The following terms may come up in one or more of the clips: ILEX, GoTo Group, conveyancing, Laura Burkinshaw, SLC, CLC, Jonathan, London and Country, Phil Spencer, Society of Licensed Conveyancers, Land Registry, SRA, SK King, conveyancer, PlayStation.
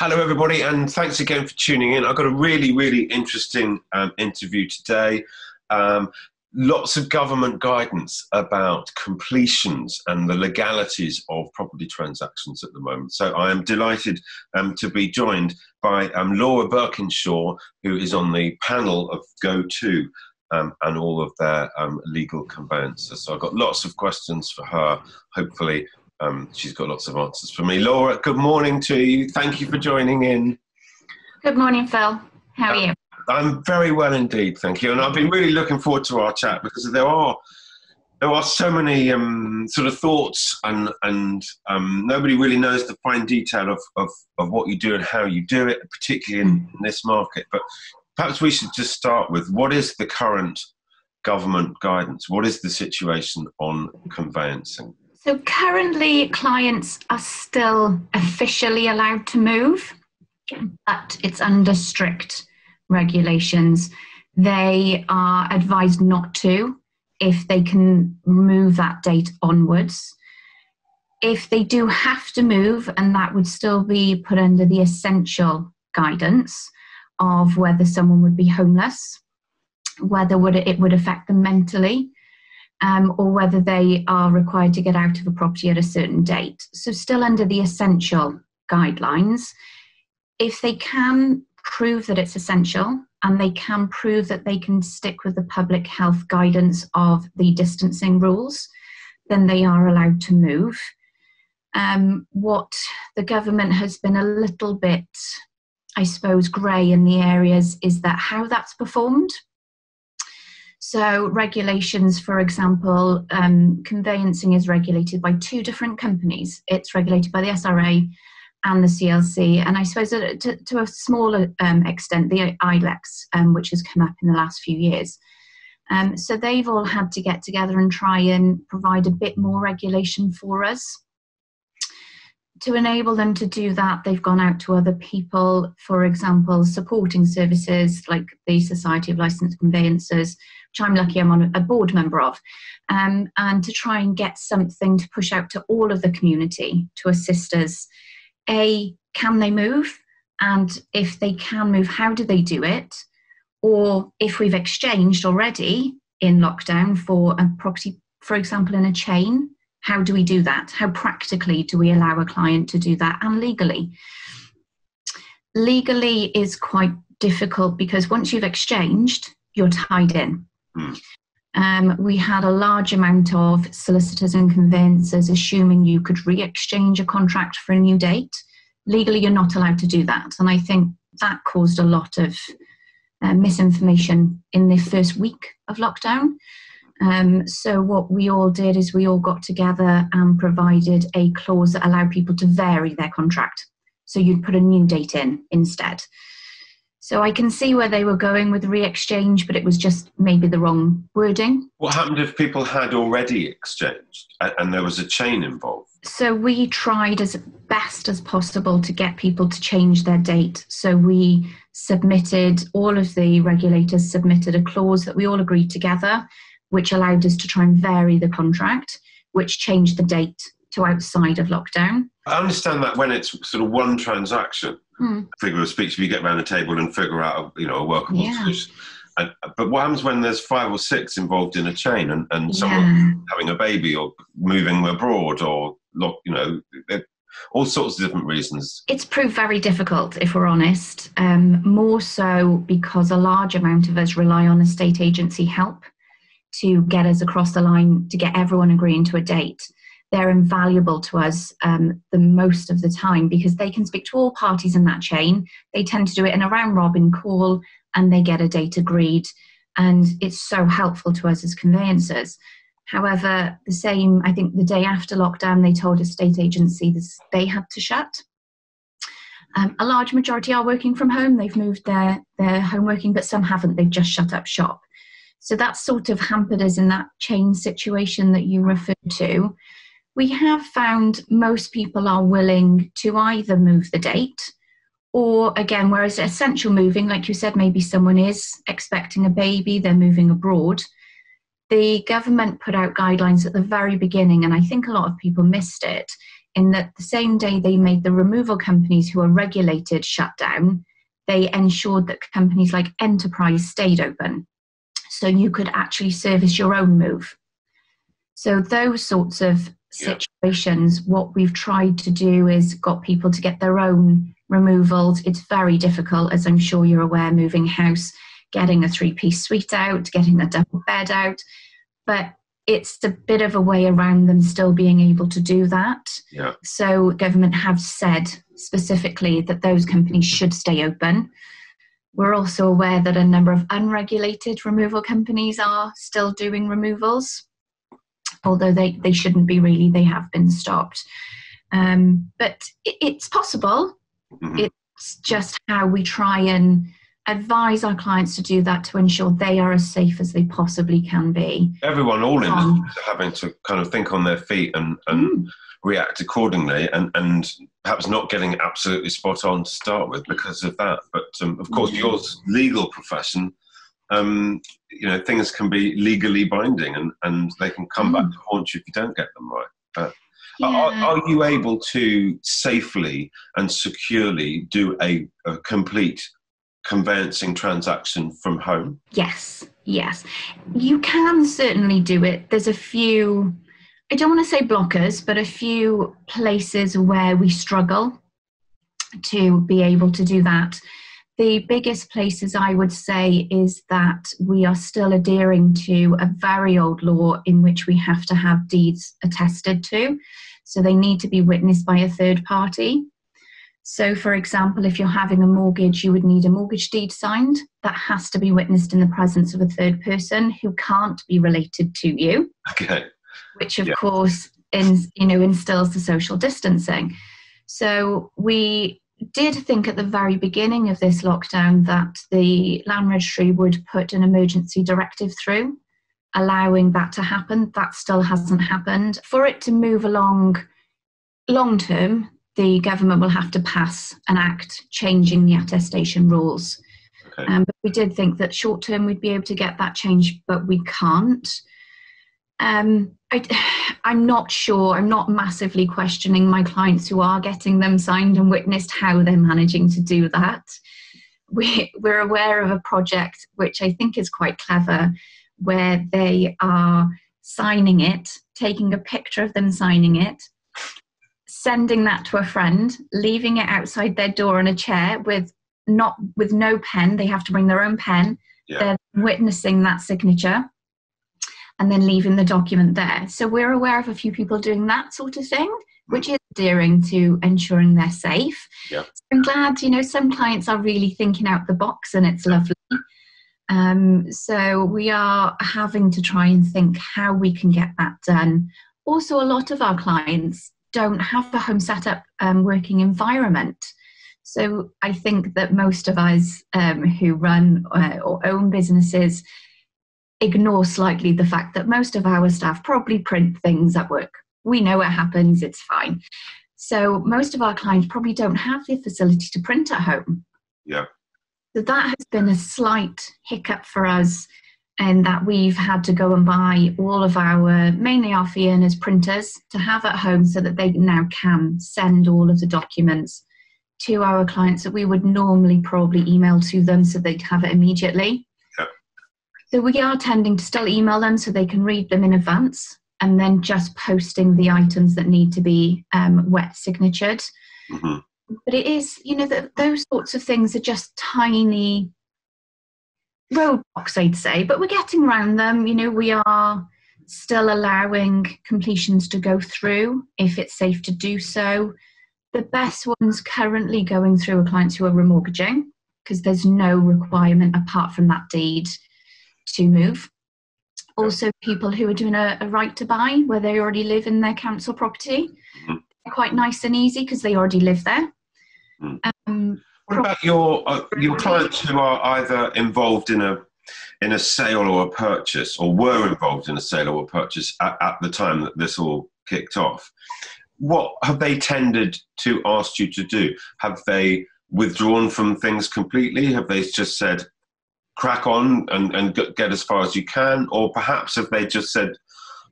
Hello, everybody, and thanks again for tuning in. I've got a really, really interesting interview today. Lots of government guidance about completions and the legalities of property transactions at the moment. So I am delighted to be joined by Laura Burkinshaw, who is on the panel of GoTo and all of their legal conveyancers. So I've got lots of questions for her. Hopefully she's got lots of answers for me. Laura, good morning to you. Thank you for joining in. Good morning, Phil. How are you? I'm very well indeed, thank you. And I've been really looking forward to our chat because there are so many sort of thoughts and nobody really knows the fine detail of what you do and how you do it, particularly in this market. But perhaps we should just start with what is the current government guidance? What is the situation on conveyancing? So currently clients are still officially allowed to move, but it's under strict regulations. They are advised not to if they can move that date onwards. If they do have to move, and that would still be put under the essential guidance of whether someone would be homeless, whether it would affect them mentally, or whether they are required to get out of a property at a certain date. So still under the essential guidelines. If they can prove that it's essential and they can prove that they can stick with the public health guidance of the distancing rules, then they are allowed to move. What the government has been a little bit, I suppose, grey in the areas is that how that's performed. So regulations, for example, conveyancing is regulated by two different companies. It's regulated by the SRA and the CLC, and I suppose to a smaller extent, the ILEX, which has come up in the last few years. So they've all had to get together and try and provide a bit more regulation for us. To enable them to do that, they've gone out to other people, for example, supporting services like the Society of Licensed Conveyancers, which I'm lucky I'm on a board member of, and to try and get something to push out to all of the community to assist us. A, can they move? And if they can move, how do they do it? Or if we've exchanged already in lockdown for a property, for example, in a chain, how do we do that? How practically do we allow a client to do that? And legally? Legally is quite difficult because once you've exchanged, you're tied in. We had a large amount of solicitors and conveyancers assuming you could re-exchange a contract for a new date. Legally, you're not allowed to do that. And I think that caused a lot of misinformation in the first week of lockdown. So what we all did is we all got together and provided a clause that allowed people to vary their contract. So you'd put a new date in instead. So I can see where they were going with re-exchange, but it was just maybe the wrong wording. What happened if people had already exchanged and there was a chain involved? So we tried as best as possible to get people to change their date. So we submitted, all of the regulators submitted a clause that we all agreed together, which allowed us to try and vary the contract, which changed the date to outside of lockdown. I understand that when it's sort of one transaction, figure of speech, you get around the table and figure out, you know, a workable solution. And, but what happens when there's 5 or 6 involved in a chain and someone having a baby or moving abroad or, you know, all sorts of different reasons? It's proved very difficult, if we're honest, more so because a large amount of us rely on estate agency help to get us across the line, to get everyone agreeing to a date. They're invaluable to us the most of the time because they can speak to all parties in that chain. They tend to do it in a round-robin call and they get a date agreed. And it's so helpful to us as conveyancers. However, the same, I think the day after lockdown, they told estate agencies they had to shut. A large majority are working from home. They've moved their home working, but some haven't. They've just shut up shop. So that sort of hampered us in that chain situation that you referred to. We have found most people are willing to either move the date or, again, whereas essential moving, like you said, maybe someone is expecting a baby, they're moving abroad. The government put out guidelines at the very beginning, and I think a lot of people missed it, in that the same day they made the removal companies who are regulated shut down, they ensured that companies like Enterprise stayed open. So you could actually service your own move. So those sorts of situations, what we've tried to do is got people to get their own removals. It's very difficult, as I'm sure you're aware, moving house, getting a three-piece suite out, getting a double bed out. But it's a bit of a way around them still being able to do that. Yeah. So government have said specifically that those companies should stay open. We're also aware that a number of unregulated removal companies are still doing removals, although they shouldn't be really, they have been stopped. But it's possible. Mm-hmm. It's just how we try and advise our clients to do that to ensure they are as safe as they possibly can be. Everyone all in is having to kind of think on their feet and react accordingly and perhaps not getting absolutely spot on to start with because of that. But of course, your legal profession, you know, things can be legally binding and they can come back to haunt you if you don't get them right. Are you able to safely and securely do a complete conveyancing transaction from home? Yes. You can certainly do it. There's a few, I don't want to say blockers, but a few places where we struggle to be able to do that. The biggest places I would say is that we are still adhering to a very old law in which we have to have deeds attested to. So they need to be witnessed by a third party. So, for example, if you're having a mortgage, you would need a mortgage deed signed. That has to be witnessed in the presence of a third person who can't be related to you. Okay. Which, of course, instills the social distancing. So we did think at the very beginning of this lockdown that the Land Registry would put an emergency directive through, allowing that to happen. That still hasn't happened. For it to move along long term, the government will have to pass an act changing the attestation rules. Okay. But we did think that short term we'd be able to get that change, but we can't. I'm not sure, I'm not massively questioning my clients who are getting them signed and witnessed how they're managing to do that. We're aware of a project which I think is quite clever, where they are signing it, taking a picture of them signing it, sending that to a friend, leaving it outside their door on a chair with no pen. They have to bring their own pen. Yeah. They're witnessing that signature and then leaving the document there. So we're aware of a few people doing that sort of thing, which is adhering to ensuring they're safe. Yeah. So I'm glad, you know, some clients are really thinking out the box and it's lovely. So we are having to try and think how we can get that done. Also, a lot of our clients don't have the home setup working environment. So I think that most of us who run or own businesses ignore slightly the fact that most of our staff probably print things at work. We know it happens, it's fine. So most of our clients probably don't have the facility to print at home. Yeah. So that has been a slight hiccup for us, and that we've had to go and buy all of our, mainly our fee earners, printers to have at home so that they now can send all of the documents to our clients that we would normally probably email to them so they'd have it immediately. Yeah. So we are tending to still email them so they can read them in advance, and then just posting the items that need to be wet signatured. Mm-hmm. But it is, you know, those sorts of things are just tiny roadblocks, I'd say, but we're getting around them. You know, we are still allowing completions to go through if it's safe to do so. The best ones currently going through are clients who are remortgaging, because there's no requirement apart from that deed to move. Also, people who are doing a right to buy, where they already live in their council property, they're quite nice and easy because they already live there. What about your clients who are either involved in a sale or a purchase, or were involved in a sale or a purchase at the time that this all kicked off? What have they tended to ask you to do? Have they withdrawn from things completely? Have they just said, crack on and get as far as you can? Or perhaps have they just said,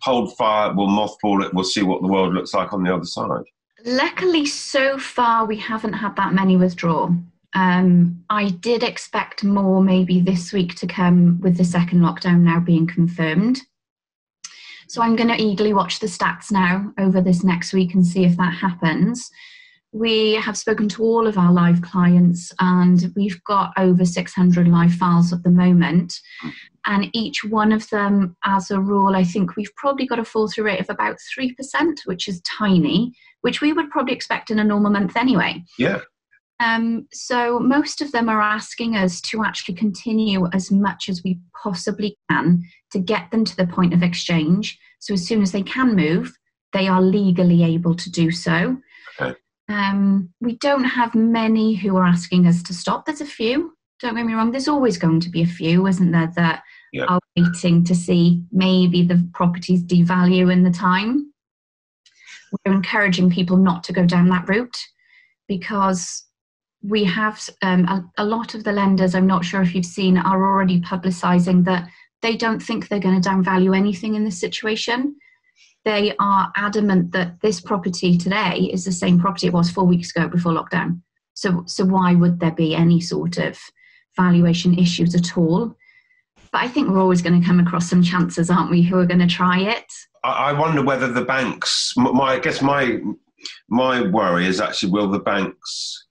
hold fire, we'll mothball it, we'll see what the world looks like on the other side? Luckily, so far, we haven't had that many withdraw. I did expect more maybe this week to come with the second lockdown now being confirmed. So I'm going to eagerly watch the stats now over this next week and see if that happens. We have spoken to all of our live clients and we've got over 600 live files at the moment. And each one of them, as a rule, I think we've probably got a fall through rate of about 3%, which is tiny, which we would probably expect in a normal month anyway. Yeah. So most of them are asking us to actually continue as much as we possibly can to get them to the point of exchange. So as soon as they can move, they are legally able to do so. Okay. We don't have many who are asking us to stop. There's a few, don't get me wrong. There's always going to be a few, isn't there, that yeah. are waiting to see maybe the properties devalue in the time. We're encouraging people not to go down that route because we have a lot of the lenders, I'm not sure if you've seen, are already publicising that they don't think they're going to downvalue anything in this situation. They are adamant that this property today is the same property it was 4 weeks ago before lockdown. So why would there be any sort of valuation issues at all? But I think we're always going to come across some chancers, aren't we, who are going to try it. I wonder whether the banks, I guess my worry is actually will the banks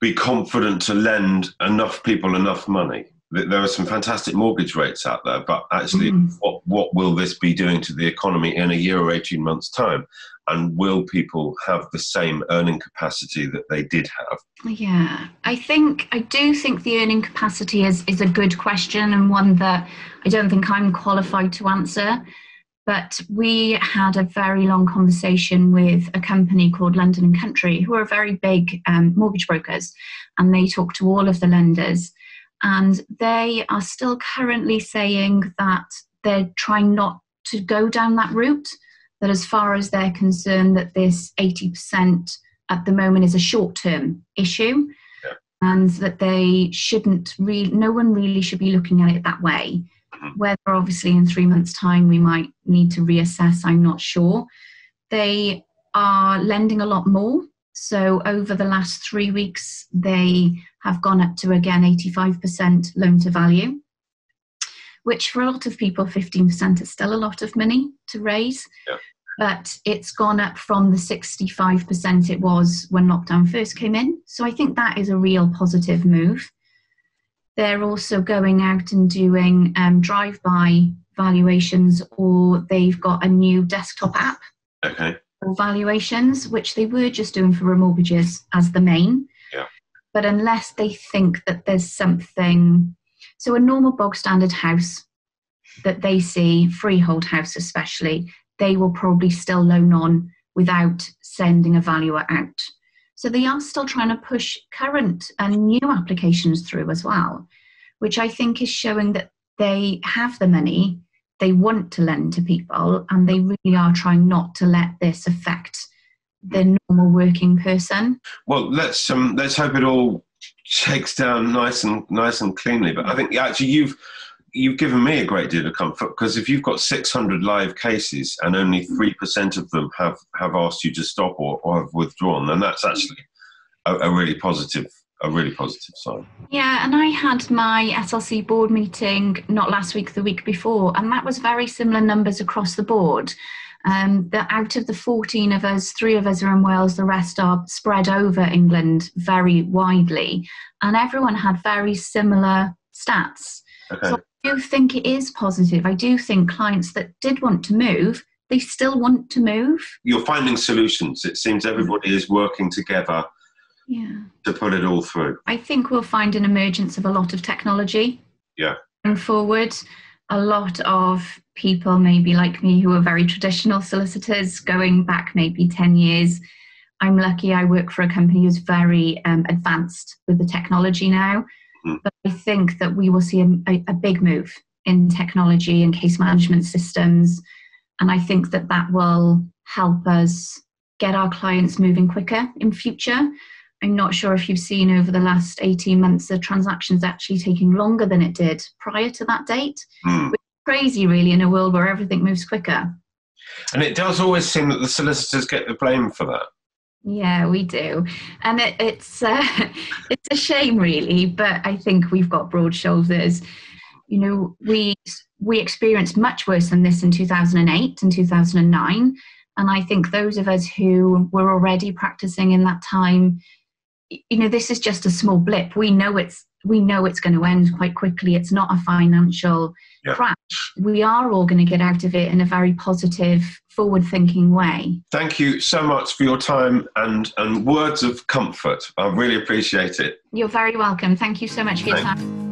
be confident to lend enough people enough money? There are some fantastic mortgage rates out there, but actually what will this be doing to the economy in a year or 18 months' time? And will people have the same earning capacity that they did have? Yeah, I do think the earning capacity is a good question and one that I don't think I'm qualified to answer. But we had a very long conversation with a company called London and Country, who are very big mortgage brokers, and they talk to all of the lenders. And they are still currently saying that they're trying not to go down that route, that as far as they're concerned, that this 80% at the moment is a short-term issue, yeah. and that they shouldn't really, no one really should be looking at it that way. Whether obviously in 3 months' time we might need to reassess, I'm not sure. They are lending a lot more. So over the last 3 weeks, they have gone up to, again, 85% loan to value, which for a lot of people, 15% is still a lot of money to raise. Yeah. But it's gone up from the 65% it was when lockdown first came in. So I think that is a real positive move. They're also going out and doing drive-by valuations, or they've got a new desktop app okay. for valuations, which they were just doing for remortgages as the main. Yeah. But unless they think that there's something... So a normal bog-standard house that they see, freehold house especially, they will probably still loan on without sending a valuer out. So they are still trying to push current and new applications through as well, which I think is showing that they have the money, they want to lend to people, and they really are trying not to let this affect the normal working person. Well, let's hope it all shakes down nice and cleanly. But I think actually you've given me a great deal of comfort, because if you've got 600 live cases and only 3% of them have asked you to stop or have withdrawn, then that's actually a really positive sign. Yeah, and I had my SLC board meeting not last week, the week before, and that was very similar numbers across the board. That out of the 14 of us, 3 of us are in Wales, the rest are spread over England very widely, and everyone had very similar stats. Okay. So I do think it is positive. I do think clients that did want to move, they still want to move. You're finding solutions. It seems everybody is working together yeah. to put it all through. I think we'll find an emergence of a lot of technology. Yeah. Going forward, a lot of people maybe like me who are very traditional solicitors going back maybe 10 years. I'm lucky I work for a company who's very advanced with the technology now. But I think that we will see a big move in technology and case management systems. And I think that that will help us get our clients moving quicker in future. I'm not sure if you've seen over the last 18 months, the transaction's actually taking longer than it did prior to that date. Which is crazy, really, in a world where everything moves quicker. And it does always seem that the solicitors get the blame for that. Yeah, we do. And it's a shame, really, but I think we've got broad shoulders. You know, we experienced much worse than this in 2008 and 2009. And I think those of us who were already practicing in that time, you know, this is just a small blip. We know it's going to end quite quickly. It's not a financial crash. We are all going to get out of it in a very positive, forward-thinking way. Thank you so much for your time and words of comfort. I really appreciate it. You're very welcome. Thank you so much for your time.